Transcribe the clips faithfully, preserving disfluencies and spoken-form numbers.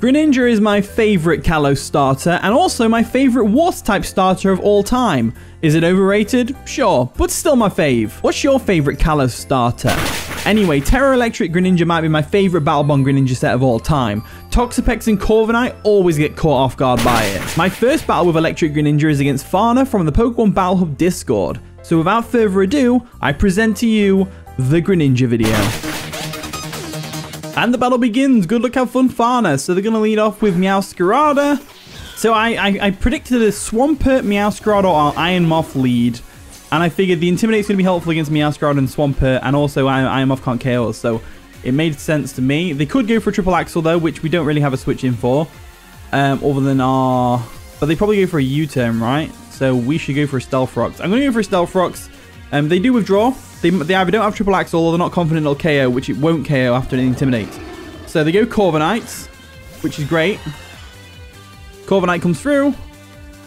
Greninja is my favorite Kalos starter and also my favorite Water-type starter of all time. Is it overrated? Sure, but still my fave. What's your favorite Kalos starter? Anyway, Tera Electric Greninja might be my favorite Battle Bond Greninja set of all time. Toxapex and Corviknight always get caught off guard by it. My first battle with Electric Greninja is against Farna from the Pokemon Battle Hub Discord. So without further ado, I present to you the Greninja video. And the battle begins. Good luck, have fun, Farna. So they're going to lead off with Meowscarada. So I, I, I predicted a Swampert, Meowscarada, or Iron Moth lead. And I figured the Intimidate's going to be helpful against Meowscarada and Swampert. And also Iron Moth can't K O us, so it made sense to me. They could go for a Triple Axel, though, which we don't really have a switch in for. Um, other than our... But they probably go for a U-turn, right? So we should go for a Stealth Rocks. I'm going to go for a Stealth Rocks. Um, they do withdraw. They, they either don't have Triple Axel or they're not confident it'll K O, which it won't K O after an Intimidate. So they go Corviknight, which is great. Corviknight comes through.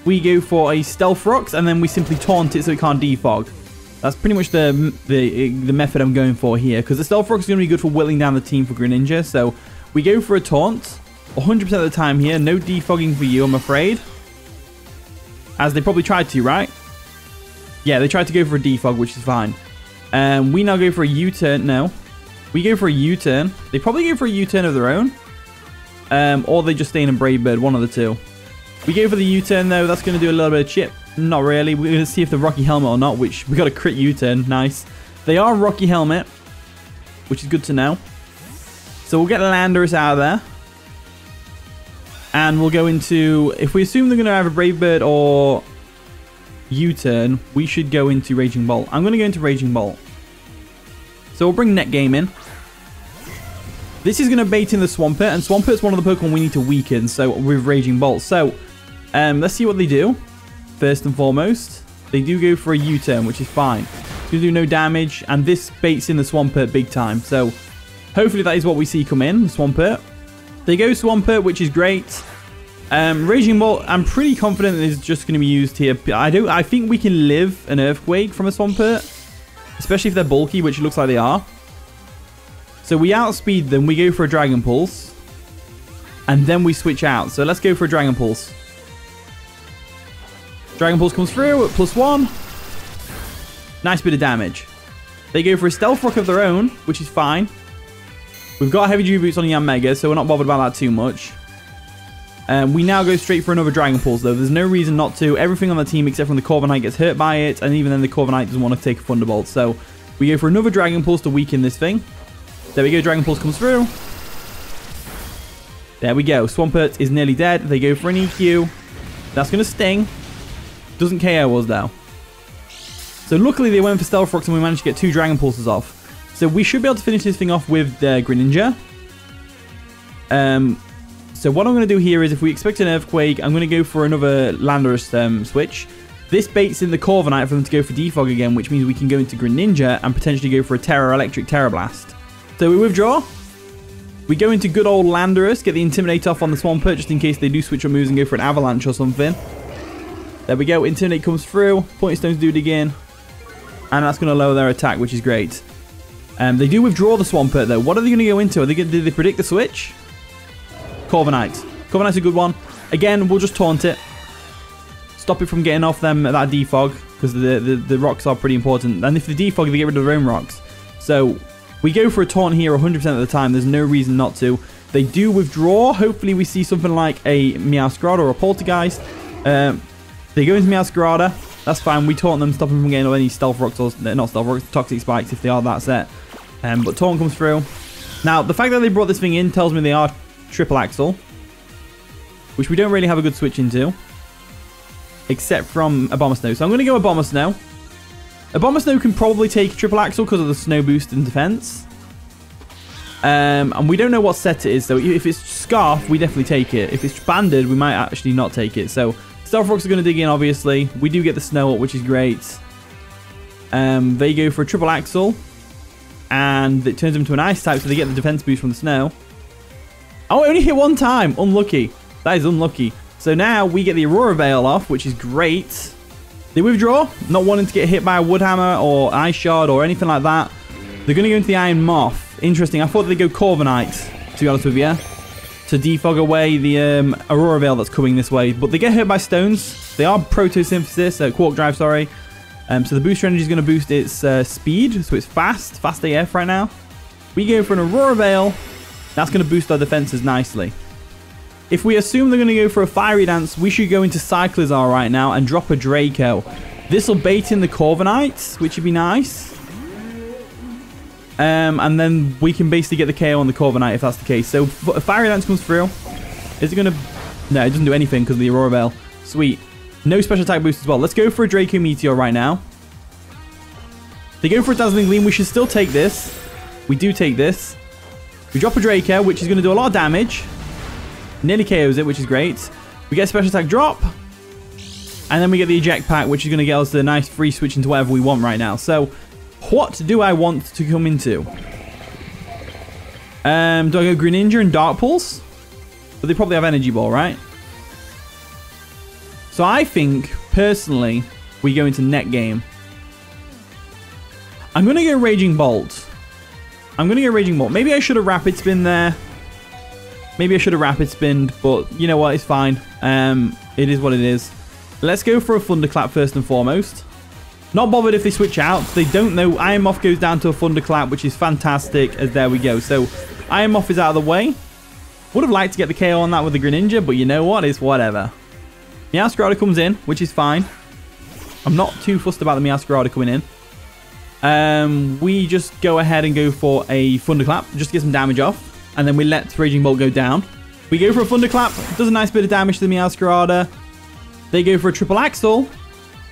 We go for a Stealth Rocks, and then we simply taunt it so it can't Defog. That's pretty much the the, the method I'm going for here, because the Stealth Rocks is going to be good for whittling down the team for Greninja. So we go for a taunt one hundred percent of the time here. No Defogging for you, I'm afraid. As they probably tried to, right? Yeah, they tried to go for a Defog, which is fine. Um, we now go for a U-turn. No. We go for a U-turn. They probably go for a U-turn of their own. Um, or they just stay in a Brave Bird. One of the two. We go for the U-turn, though. That's going to do a little bit of chip. Not really. We're going to see if the Rocky Helmet or not, which we got a crit U-turn. Nice. They are Rocky Helmet, which is good to know. So we'll get Landorus out of there. And we'll go into... If we assume they're going to have a Brave Bird or... U-turn, we should go into Raging Bolt. I'm going to go into Raging Bolt. So we'll bring Net Game in. This is going to bait in the Swampert, and Swampert's one of the Pokemon we need to weaken, so with Raging Bolt. So, um, let's see what they do. First and foremost, they do go for a U-turn, which is fine. It's going to do no damage, and this baits in the Swampert big time. So, hopefully that is what we see come in, the Swampert. They go Swampert, which is great. Um, Raging Bolt, I'm pretty confident is just going to be used here. I do, I think we can live an Earthquake from a Swampert, especially if they're bulky, which it looks like they are. So we outspeed them. We go for a Dragon Pulse, and then we switch out. So let's go for a Dragon Pulse. Dragon Pulse comes through at plus one. Nice bit of damage. They go for a Stealth Rock of their own, which is fine. We've got Heavy Dew Boots on Yanmega, so we're not bothered about that too much. Um, we now go straight for another Dragon Pulse, though. There's no reason not to. Everything on the team except from the Corviknight gets hurt by it, and even then the Corviknight doesn't want to take a Thunderbolt. So we go for another Dragon Pulse to weaken this thing. There we go. Dragon Pulse comes through. There we go. Swampert is nearly dead. They go for an E Q. That's going to sting. Doesn't K O us, though. So luckily they went for Stealth Rocks, and we managed to get two Dragon Pulses off. So we should be able to finish this thing off with uh, Greninja. Um... So what I'm going to do here is if we expect an Earthquake, I'm going to go for another Landorus um, switch. This baits in the Corviknight for them to go for Defog again, which means we can go into Greninja and potentially go for a Tera Electric Terra Blast. So we withdraw. We go into good old Landorus, get the Intimidate off on the Swampert just in case they do switch up moves and go for an Avalanche or something. There we go. Intimidate comes through. Pointing Stones do it again. And that's going to lower their attack, which is great. Um, they do withdraw the Swampert, though. What are they going to go into? Are they going to, did they predict the switch? Corviknight. Corviknight's a good one. Again, we'll just taunt it. Stop it from getting off them at that Defog, because the, the, the rocks are pretty important. And if they Defog, they get rid of their own rocks. So we go for a taunt here one hundred percent of the time. There's no reason not to. They do withdraw. Hopefully we see something like a Meowscarada or a Poltergeist. Um, they go into Meowscarada. That's fine. We taunt them, stop them from getting any Stealth Rocks, or not Stealth Rocks, Toxic Spikes if they are that set. Um, but taunt comes through. Now, the fact that they brought this thing in tells me they are Triple Axel, which we don't really have a good switch into, except from Abomasnow. So I'm going to go Abomasnow. Abomasnow can probably take Triple Axel because of the snow boost and defense. Um, and we don't know what set it is, so if it's Scarf, we definitely take it. If it's Banded, we might actually not take it. So Stealth Rocks are going to dig in, obviously. We do get the snow up, which is great. Um, they go for a Triple Axel, and it turns them to an Ice type, so they get the defense boost from the snow. Oh, it only hit one time. Unlucky. That is unlucky. So now we get the Aurora Veil off, which is great. They withdraw, not wanting to get hit by a Wood Hammer or Ice Shard or anything like that. They're going to go into the Iron Moth. Interesting. I thought they'd go Corviknight, to be honest with you. to defog away the um, Aurora Veil that's coming this way. But they get hurt by stones. They are Protosynthesis, uh, Quark Drive, sorry. Um, so the Booster Energy is going to boost its uh, speed, so it's fast, fast A F right now. We go for an Aurora Veil. That's going to boost our defenses nicely. If we assume they're going to go for a Fiery Dance, we should go into Cyclizar right now and drop a Draco. This will bait in the Corviknight, which would be nice. Um, and then we can basically get the K O on the Corviknight if that's the case. So Fiery Dance comes through. Is it going to... No, it doesn't do anything because of the Aurora Veil. Sweet. No special attack boost as well. Let's go for a Draco Meteor right now. They go for a Dazzling Gleam. We should still take this. We do take this. We drop a Draco, which is going to do a lot of damage. Nearly K Os it, which is great. We get a special attack drop. And then we get the eject pack, which is going to get us the nice free switch into whatever we want right now. So, what do I want to come into? Um, do I go Greninja and Dark Pulse? But they probably have Energy Ball, right? So I think, personally, we go into net game. I'm going to go Raging Bolt. I'm going to go Raging Bolt. Maybe I should have Rapid Spin there. Maybe I should have Rapid Spinned, but you know what? It's fine. Um, it is what it is. Let's go for a Thunderclap first and foremost. Not bothered if they switch out. They don't know. Iron Moth goes down to a Thunderclap, which is fantastic. As there we go. So Iron Moth is out of the way. Would have liked to get the K O on that with the Greninja, but you know what? It's whatever. Meowscarada comes in, which is fine. I'm not too fussed about the Meowscarada coming in. Um, we just go ahead and go for a Thunderclap just to get some damage off. And then we let Raging Bolt go down. We go for a Thunderclap. Does a nice bit of damage to the Meowscarada. They go for a Triple Axel,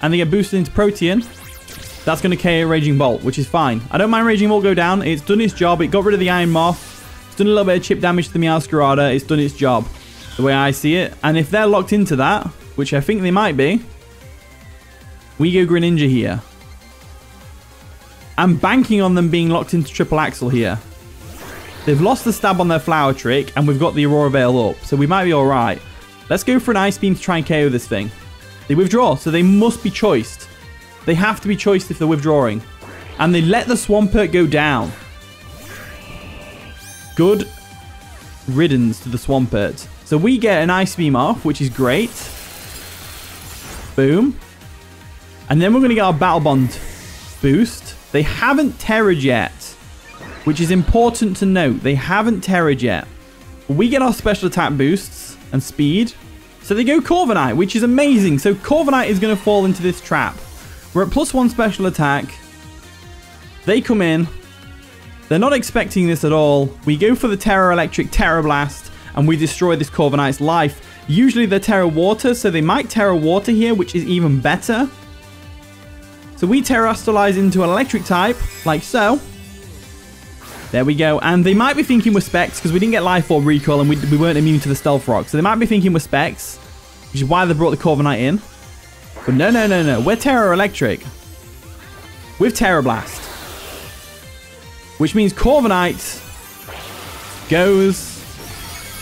and they get boosted into Protean. That's going to K O Raging Bolt, which is fine. I don't mind Raging Bolt go down. It's done its job. It got rid of the Iron Moth. It's done a little bit of chip damage to the Meowscarada. It's done its job, the way I see it. And if they're locked into that, which I think they might be, we go Greninja here. I'm banking on them being locked into Triple Axel here. They've lost the stab on their flower trick, and we've got the Aurora Veil up, so we might be all right. Let's go for an Ice Beam to try and K O this thing. They withdraw, so they must be choiced. They have to be choiced if they're withdrawing. And they let the Swampert go down. Good riddance to the Swampert. So we get an Ice Beam off, which is great. Boom. And then we're going to get our Battle Bond boost. They haven't Terra'd yet, which is important to note. They haven't Terra'd yet. We get our special attack boosts and speed. So they go Corviknight, which is amazing. So Corviknight is going to fall into this trap. We're at plus one special attack. They come in. They're not expecting this at all. We go for the Tera Electric, Terra Blast, and we destroy this Corviknight's life. Usually they're Tera Water, so they might Tera Water here, which is even better. So we Terastalize into an Electric type, like so. There we go. And they might be thinking we're Specs because we didn't get Life Orb Recall and we, we weren't immune to the Stealth Rocks. So they might be thinking we're Specs, which is why they brought the Corviknight in. But no, no, no, no. We're Tera Electric with Terra Blast. Which means Corviknight goes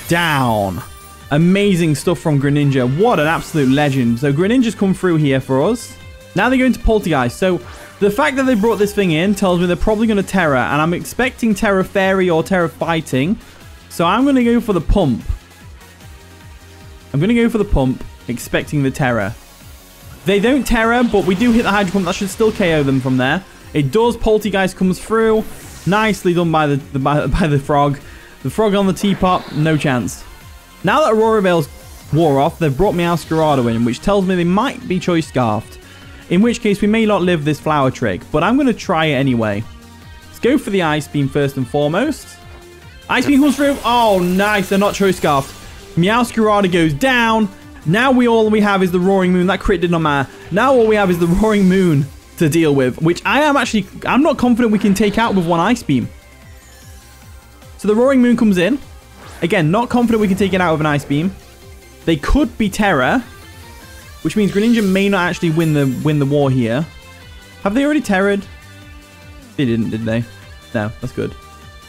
down. Amazing stuff from Greninja. What an absolute legend. So Greninja's come through here for us. Now they go into Poltergeist. So the fact that they brought this thing in tells me they're probably going to Terra, and I'm expecting Terra Fairy or Terra Fighting. So I'm going to go for the Pump. I'm going to go for the Pump, expecting the Terra. They don't Terra, but we do hit the Hydro Pump. That should still K O them from there. It does. Poltergeist comes through. Nicely done by the, the, by, by the Frog. The Frog on the Teapot, no chance. Now that Aurora Veil's wore off, they've brought Meowscarada in, which tells me they might be Choice Scarfed. In which case, we may not live this flower trick, but I'm going to try it anyway. Let's go for the Ice Beam first and foremost. Ice Beam comes through. Oh, nice. They're not Choice Scarfed. Meowscarada goes down. Now we all we have is the Roaring Moon. That crit did not matter. Now all we have is the Roaring Moon to deal with, which I am actually... I'm not confident we can take out with one Ice Beam. So the Roaring Moon comes in. Again, not confident we can take it out with an Ice Beam. They could be Terra, which means Greninja may not actually win the win the war here. Have they already Terra'd? They didn't, did they? No, that's good.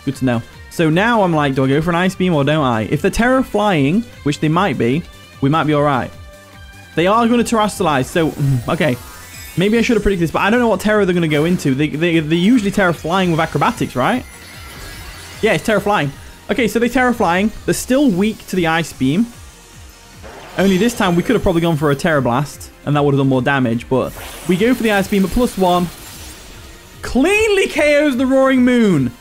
Good to know. So now I'm like, do I go for an Ice Beam or don't I? If they're Terra Flying, which they might be, we might be alright. They are going to Terastalize, so... Okay. Maybe I should have predicted this, but I don't know what Terra they're going to go into. They, they, they're usually Terra Flying with Acrobatics, right? Yeah, it's Terra Flying. Okay, so they Terra Flying. They're still weak to the Ice Beam. Only this time we could have probably gone for a Terra Blast, and that would have done more damage, but we go for the Ice Beam at plus one. Cleanly K Os the Roaring Moon.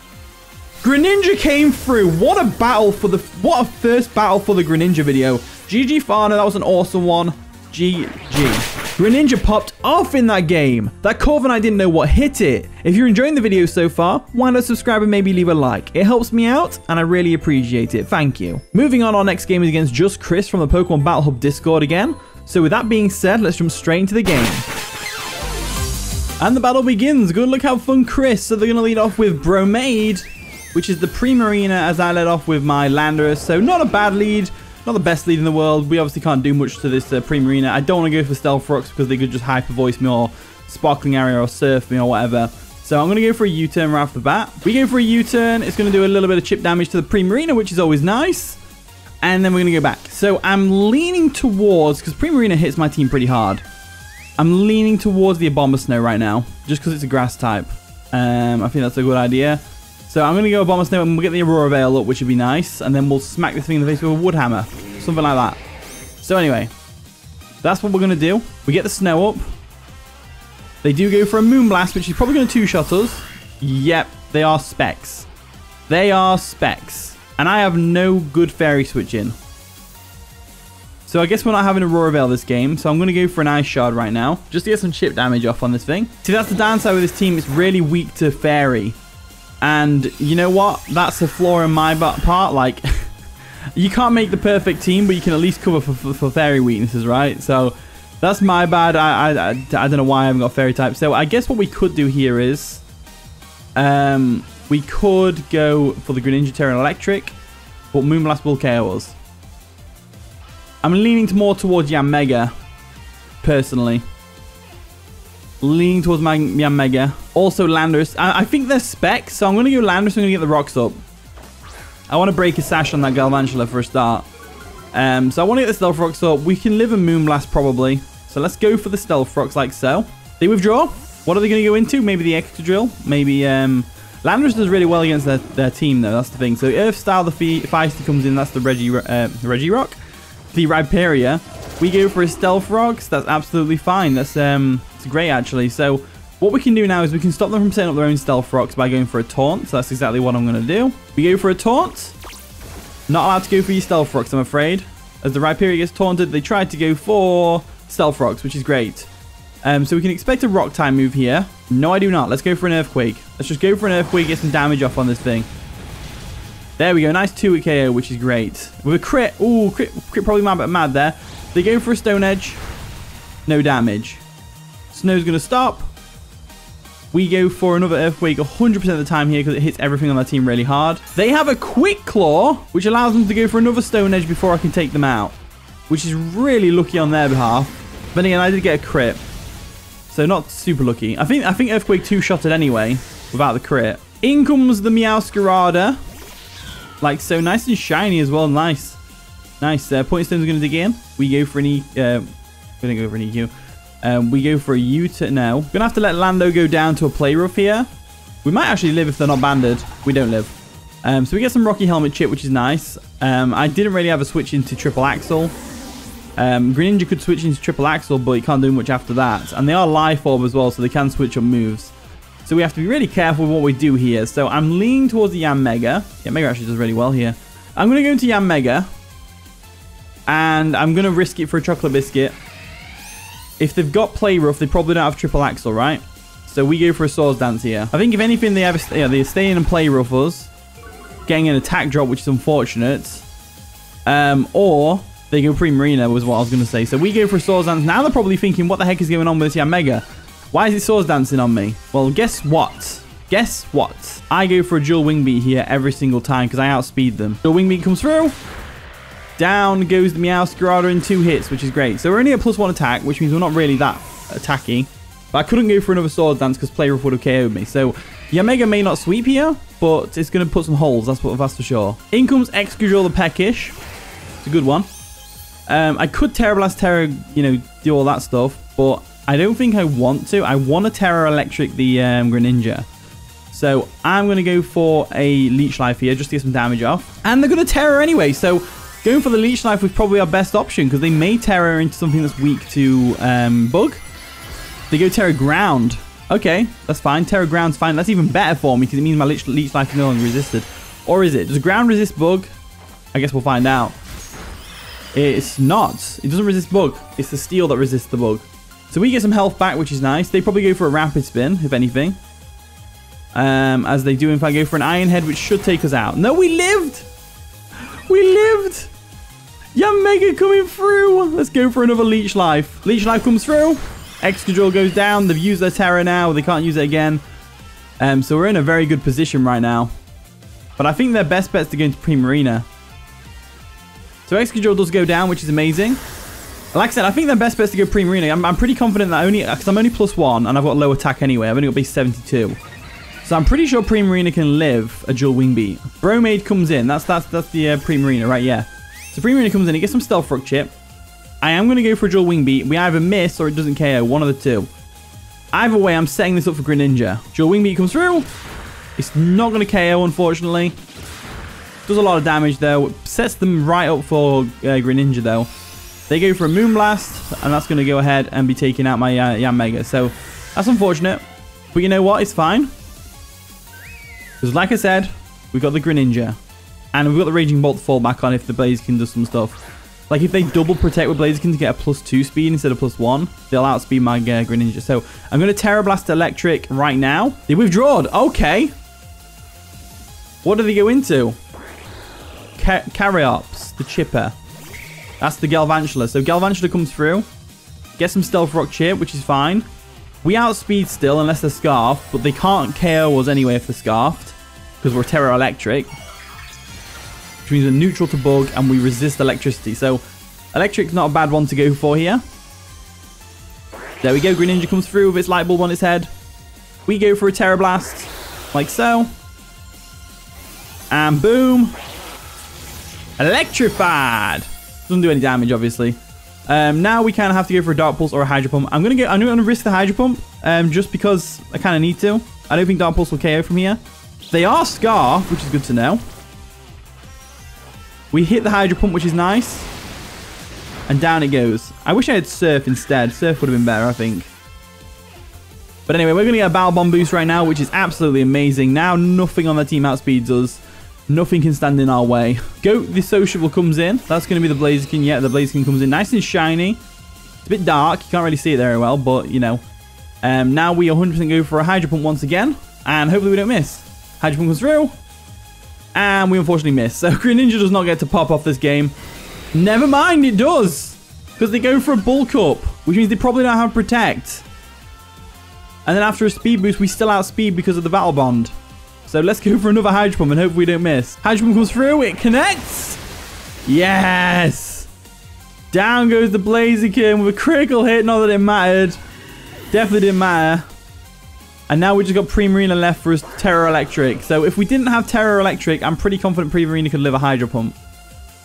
Greninja came through. What a battle for the... What a first battle for the Greninja video. G G Farna, that was an awesome one. G G. Greninja popped off in that game. That Corviknight didn't know what hit it. If you're enjoying the video so far, why not subscribe and maybe leave a like? It helps me out, and I really appreciate it. Thank you. Moving on, our next game is against Just Chris from the Pokemon Battle Hub Discord again. So with that being said, let's jump straight into the game. And the battle begins. Good luck, have fun, Chris. So they're going to lead off with Bromade, which is the Primarina, as I led off with my Landorus. So not a bad lead, not the best lead in the world. We obviously can't do much to this uh, Primarina. I don't want to go for Stealth Rocks because they could just Hyper Voice me or Sparkling Area or Surf me or whatever. So I'm going to go for a U-turn right off the bat. We go for a U-turn. It's going to do a little bit of chip damage to the Primarina, which is always nice. And then we're going to go back. So I'm leaning towards, because Primarina hits my team pretty hard, I'm leaning towards the Abomasnow right now, just because it's a grass type. Um, I think that's a good idea. So I'm going to go Abomasnow and we'll get the Aurora Veil up, which would be nice. And then we'll smack this thing in the face with a Wood Hammer. Something like that. So anyway, that's what we're going to do. We get the snow up. They do go for a Moonblast, which is probably going to two-shot us. Yep, they are Specs. They are Specs. And I have no good Fairy switch in. So I guess we're not having Aurora Veil this game, so I'm going to go for an Ice Shard right now, just to get some chip damage off on this thing. See, that's the downside with this team. It's really weak to Fairy. And you know what? That's a flaw in my part. Like, you can't make the perfect team, but you can at least cover for, for, for Fairy weaknesses, right? So that's my bad. I, I, I, I don't know why I haven't got Fairy type. So I guess what we could do here is um, we could go for the Greninja Tera Electric, but Moonblast will K O us. I'm leaning more towards Yanmega, personally. Leaning towards my Yanmega. Also Landorus. I, I think they're Specs, so I'm going to go Landorus. I'm going to get the rocks up. I want to break a sash on that Galvantula for a start. Um, so I want to get the Stealth Rocks up. We can live a Moonblast, probably. So let's go for the Stealth Rocks, like so. They withdraw. What are they going to go into? Maybe the Excadrill. Maybe... Um, Landorus does really well against their, their team, though. That's the thing. So Earth Style, the Fe Feisty comes in. That's the Reggie, uh, Reggie Rock. The Rhyperia. We go for a Stealth Rocks. That's absolutely fine. That's um, it's great, actually. So what we can do now is we can stop them from setting up their own Stealth Rocks by going for a Taunt. So that's exactly what I'm going to do. We go for a Taunt. Not allowed to go for your Stealth Rocks, I'm afraid. As the Rhyperia gets taunted, they tried to go for Stealth Rocks, which is great. Um, so we can expect a Rock type move here. No, I do not. Let's go for an Earthquake. Let's just go for an Earthquake, get some damage off on this thing. There we go. Nice two-hit K O, which is great. With a crit. Ooh, crit, crit probably mad, but mad there. They go for a Stone Edge. No damage. Snow's going to stop. We go for another Earthquake one hundred percent of the time here because it hits everything on their team really hard. They have a Quick Claw, which allows them to go for another Stone Edge before I can take them out, which is really lucky on their behalf. But again, I did get a crit, so not super lucky. I think, I think Earthquake two-shotted anyway without the crit. In comes the Meowscarada. Like so, nice and shiny as well. Nice, nice. Uh, Point Stone's going to dig in. We go for an E. Uh, we're going to go for an E Q. Um, we go for a U-turn now. We're going to have to let Lando go down to a play rough here. We might actually live if they're not banded. We don't live. Um, so we get some Rocky Helmet chip, which is nice. Um, I didn't really have a switch into Triple Axel. Um, Greninja could switch into Triple Axel, but he can't do much after that. And they are Life Orb as well, so they can switch up moves. So we have to be really careful with what we do here. So I'm leaning towards the Yanmega. Yanmega actually does really well here. I'm going to go into Yanmega. And I'm going to risk it for a Chocolate Biscuit. If they've got Play Rough, they probably don't have Triple Axel, right? So we go for a Swords Dance here. I think if anything, they ever stay, yeah, they stay in and Play Rough us. Getting an attack drop, which is unfortunate. Um, or they go Primarina was what I was going to say. So we go for a Swords Dance. Now they're probably thinking, what the heck is going on with this Yanmega? Why is it Swords Dancing on me? Well, guess what? Guess what? I go for a Dual Wing Beat here every single time because I outspeed them. Dual Wing Beat comes through. Down goes the Meowscarada in two hits, which is great. So we're only at plus one attack, which means we're not really that attacky. But I couldn't go for another Swords Dance because Play Rough would have K O'd me. So Yanmega may not sweep here, but it's going to put some holes. That's what that's for sure. In comes Excadrill the Peckish. It's a good one. Um, I could Terra Blast Terra, you know, do all that stuff, but I don't think I want to. I want to Tera Electric the um, Greninja. So I'm going to go for a Leech Life here just to get some damage off. And they're going to Terra anyway, so going for the Leech Life was probably our best option because they may Terra into something that's weak to um, Bug. They go Terra Ground. Okay, that's fine. Terra Ground's fine. That's even better for me because it means my Leech, leech Life is no longer resisted. Or is it? Does Ground resist Bug? I guess we'll find out. It's not. It doesn't resist Bug. It's the Steel that resists the Bug. So we get some health back, which is nice. They probably go for a Rapid Spin, if anything. Um, as they do, in fact, go for an Iron Head, which should take us out. No, we lived! We lived! Yanmega coming through! Let's go for another Leech Life. Leech Life comes through. Excadrill goes down. They've used their Terra now. They can't use it again. Um, so we're in a very good position right now. But I think their best bet's to go into Primarina. So Excadrill does go down, which is amazing. Like I said, I think their best bet's to go Primarina. I'm, I'm pretty confident that only... Because I'm only plus one, and I've got low attack anyway. I've only got base seventy-two. So I'm pretty sure Primarina can live a Dual Wing Beat. Bromade comes in. That's that's that's the uh, Primarina, right? Yeah. So Primarina comes in. It gets some Stealth Rock chip. I am going to go for a Dual Wing Beat. We either miss or it doesn't K O. One of the two. Either way, I'm setting this up for Greninja. Dual Wing Beat comes through. It's not going to K O, unfortunately. Does a lot of damage, though. Sets them right up for uh, Greninja, though. They go for a Moonblast, and that's going to go ahead and be taking out my uh, Yanmega. So that's unfortunate. But you know what? It's fine. Because like I said, we've got the Greninja. And we've got the Raging Bolt to fall back on if the Blaziken does some stuff. Like if they double protect with Blaziken to get a plus two speed instead of plus one, they'll outspeed my uh, Greninja. So I'm going to Terra Blast Electric right now. They withdrawed. Okay. What do they go into? Ca Carryops, the Chipper. That's the Galvantula. So Galvantula comes through. Get some Stealth Rock chip, which is fine. We outspeed still, unless they're scarfed, but they can't K O us anyway if they're scarfed, because we're Terra Electric, which means we're neutral to Bug, and we resist electricity. So, Electric's not a bad one to go for here. There we go, Greninja comes through with its Light Bulb on its head. We go for a Terra Blast, like so. And boom! Electrified! Doesn't do any damage, obviously. Um, now we kind of have to go for a Dark Pulse or a Hydro Pump. I'm gonna go. I'm gonna risk the Hydro Pump, um, just because I kind of need to. I don't think Dark Pulse will K O from here. They are scarfed, which is good to know. We hit the Hydro Pump, which is nice, and down it goes. I wish I had Surf instead. Surf would have been better, I think. But anyway, we're gonna get a Battle Bond boost right now, which is absolutely amazing. Now nothing on their team outspeeds us. Nothing can stand in our way. Goat the Sociable comes in. That's going to be the Blaziken. Yeah, the Blaziken comes in nice and shiny. It's a bit dark. You can't really see it very well, but, you know. Um, now we one hundred percent go for a Hydro Pump once again. And hopefully we don't miss. Hydro Pump comes through. And we unfortunately miss. So Greninja does not get to pop off this game. Never mind, it does. Because they go for a Bulk Up, which means they probably don't have Protect. And then after a Speed Boost, we still outspeed because of the Battle Bond. So let's go for another Hydro Pump and hope we don't miss. Hydro Pump comes through. It connects. Yes. Down goes the Blaziken with a critical hit. Not that it mattered. Definitely didn't matter. And now we just got Primarina left for us to Terra Electric. So if we didn't have Terra Electric, I'm pretty confident Primarina could live a Hydro Pump.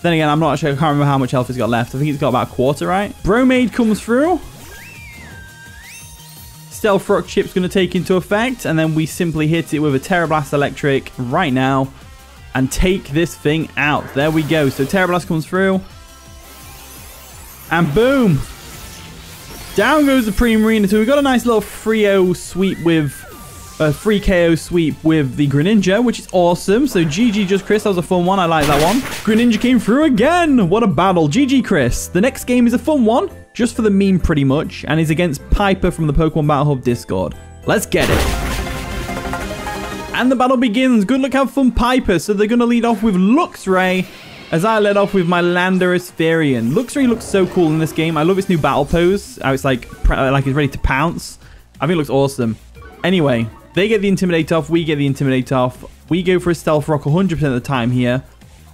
Then again, I'm not sure. I can't remember how much health it's got left. I think it's got about a quarter, right? Bromade comes through. Stealth Rock chip's going to take into effect, and then we simply hit it with a Terra Blast Electric right now and take this thing out. There we go. So Terra Blast comes through and boom, down goes the Primarina. So we've got a nice little three oh sweep with a uh, free K O sweep with the Greninja, which is awesome. So G G just Chris, that was a fun one. I like that one. Greninja came through again. What a battle. G G Chris. The next game is a fun one. Just for the meme, pretty much, and is against Piper from the Pokemon Battle Hub Discord. Let's get it. And the battle begins. Good luck, have fun, Piper. So they're going to lead off with Luxray, as I led off with my Landorus-Therian. Luxray looks so cool in this game. I love its new battle pose. How it's like, like it's ready to pounce. I think it looks awesome. Anyway, they get the Intimidate off. We get the Intimidate off. We go for a Stealth Rock one hundred percent of the time here,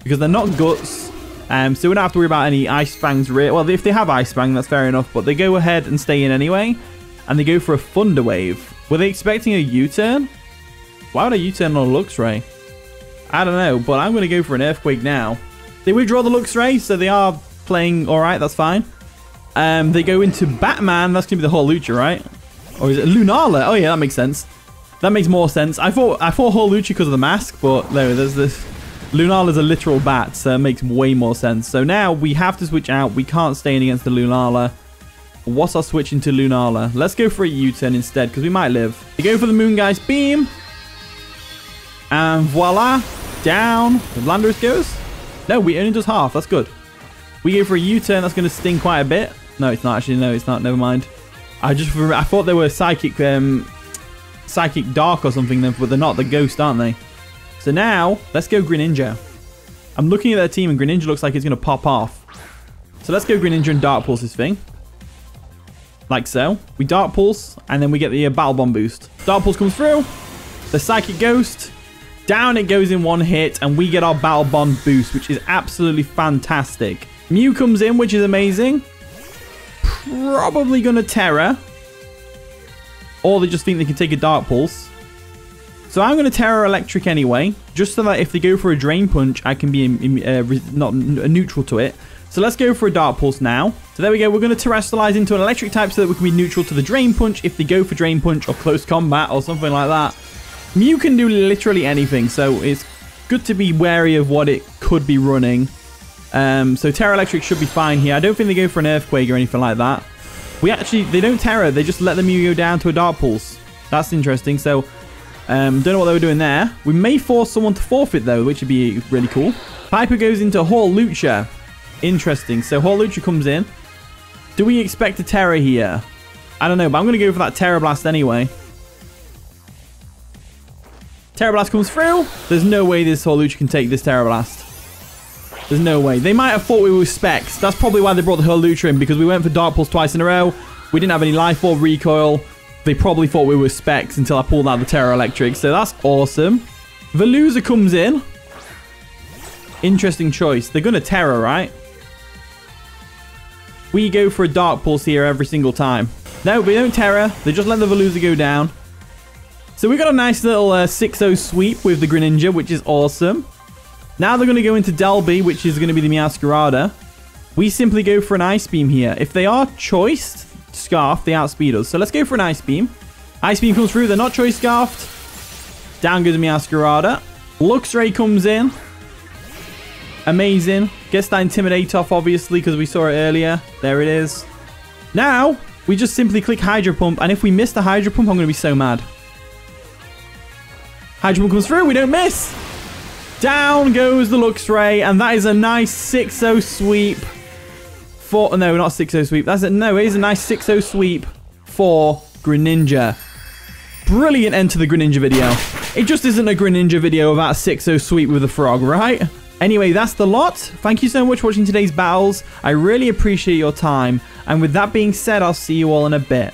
because they're not Guts. Um, so we don't have to worry about any Ice Fangs. Well, if they have Ice Fang, that's fair enough. But they go ahead and stay in anyway. And they go for a Thunder Wave. Were they expecting a U-turn? Why would a U-turn on a Luxray? I don't know, but I'm going to go for an Earthquake now. They withdraw the Luxray, so they are playing all right. That's fine. Um, they go into Batman. That's going to be the whole Lucha, right? Or is it Lunala? Oh, yeah, that makes sense. That makes more sense. I thought I thought Horluchi because of the mask, but there, there's this. Lunala's a literal bat, so it makes way more sense. So now we have to switch out. We can't stay in against the Lunala. What's our switch into Lunala? Let's go for a U-turn instead, because we might live. We go for the Moongeist Beam. And voila. Down. The Landorus goes. No, we only does half. That's good. We go for a U-turn. That's going to sting quite a bit. No, it's not actually. No, it's not. Never mind. I just I thought they were psychic, um, psychic dark or something, then, but they're not. They're ghost, aren't they? So now, let's go Greninja. I'm looking at their team, and Greninja looks like it's going to pop off. So let's go Greninja and Dark Pulse this thing. Like so. We Dark Pulse, and then we get the uh, Battle Bond boost. Dark Pulse comes through. The Psychic Ghost. Down it goes in one hit, and we get our Battle Bond boost, which is absolutely fantastic. Mew comes in, which is amazing. Probably going to Terra. Or they just think they can take a Dark Pulse. So I'm going to Tera Electric anyway, just so that if they go for a Drain Punch, I can be in, in, uh, not neutral to it. So let's go for a Dark Pulse now. So there we go. We're going to Terrestrialize into an Electric type so that we can be neutral to the Drain Punch if they go for Drain Punch or Close Combat or something like that. Mew can do literally anything, so it's good to be wary of what it could be running. Um, so Tera Electric should be fine here. I don't think they go for an Earthquake or anything like that. We actually, they don't Tera. They just let the Mew go down to a Dark Pulse. That's interesting. So... Um, don't know what they were doing there. We may force someone to forfeit, though, which would be really cool. Piper goes into Horlucha. Interesting. So Horlucha comes in. Do we expect a Terra here? I don't know, but I'm going to go for that Terra Blast anyway. Terra Blast comes through. There's no way this Horlucha can take this Terra Blast. There's no way. They might have thought we were Specs. That's probably why they brought the Horlucha in, because we went for Dark Pulse twice in a row. We didn't have any Life Orb recoil. They probably thought we were Specs until I pulled out the Tera Electric. So that's awesome. Veluza comes in. Interesting choice. They're going to Tera, right? We go for a Dark Pulse here every single time. No, we don't Tera. They just let the Veluza go down. So we got a nice little uh, six oh sweep with the Greninja, which is awesome. Now they're going to go into Delby, which is going to be the Meowscarada. We simply go for an Ice Beam here. If they are choiced... Scarf, they outspeed us. So let's go for an Ice Beam. Ice Beam comes through. They're not choice scarfed. Down goes Meowscarada. Luxray comes in. Amazing. Gets that Intimidate off, obviously, because we saw it earlier. There it is. Now, we just simply click Hydro Pump, and if we miss the Hydro Pump, I'm going to be so mad. Hydro Pump comes through. We don't miss. Down goes the Luxray, and that is a nice six oh sweep. Four, no, not six oh sweep. That's it. No, it is a nice six oh sweep for Greninja. Brilliant end to the Greninja video. It just isn't a Greninja video without a six oh sweep with a frog, right? Anyway, that's the lot. Thank you so much for watching today's battles. I really appreciate your time. And with that being said, I'll see you all in a bit.